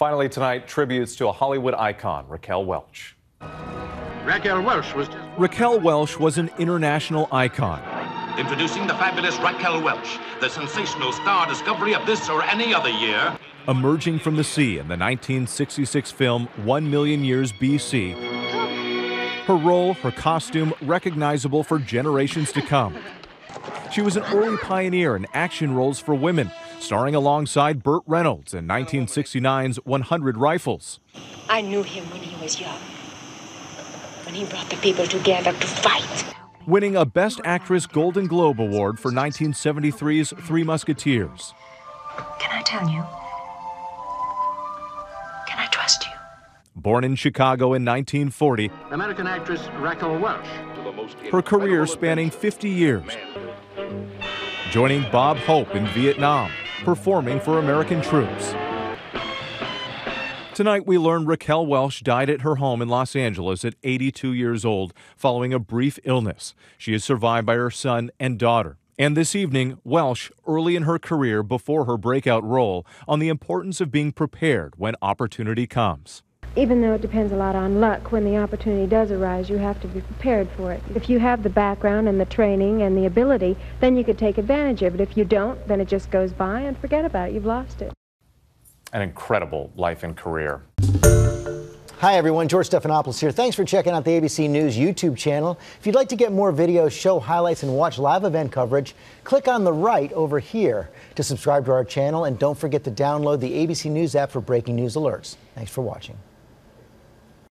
Finally tonight, tributes to a Hollywood icon, Raquel Welch. Raquel Welch was an international icon. Introducing the fabulous Raquel Welch, the sensational star discovery of this or any other year. Emerging from the sea in the 1966 film 1 Million Years B.C. Her role, her costume, recognizable for generations to come. She was an early pioneer in action roles for women, starring alongside Burt Reynolds in 1969's 100 Rifles. I knew him when he was young, when he brought the people together to fight. Winning a Best Actress Golden Globe Award for 1973's Three Musketeers. Can I tell you? Can I trust you? Born in Chicago in 1940, American actress Raquel Welch. Her career spanning 50 years, joining Bob Hope in Vietnam, performing for American troops. Tonight we learn Raquel Welch died at her home in Los Angeles at 82 years old following a brief illness. She is survived by her son and daughter. And this evening, Welch, early in her career before her breakout role, on the importance of being prepared when opportunity comes. Even though it depends a lot on luck, when the opportunity does arise, you have to be prepared for it. If you have the background and the training and the ability, then you could take advantage of it. If you don't, then it just goes by and forget about it. You've lost it. An incredible life and career. Hi, everyone. George Stephanopoulos here. Thanks for checking out the ABC News YouTube channel. If you'd like to get more videos, show highlights, and watch live event coverage, click on the right over here to subscribe to our channel. And don't forget to download the ABC News app for breaking news alerts. Thanks for watching.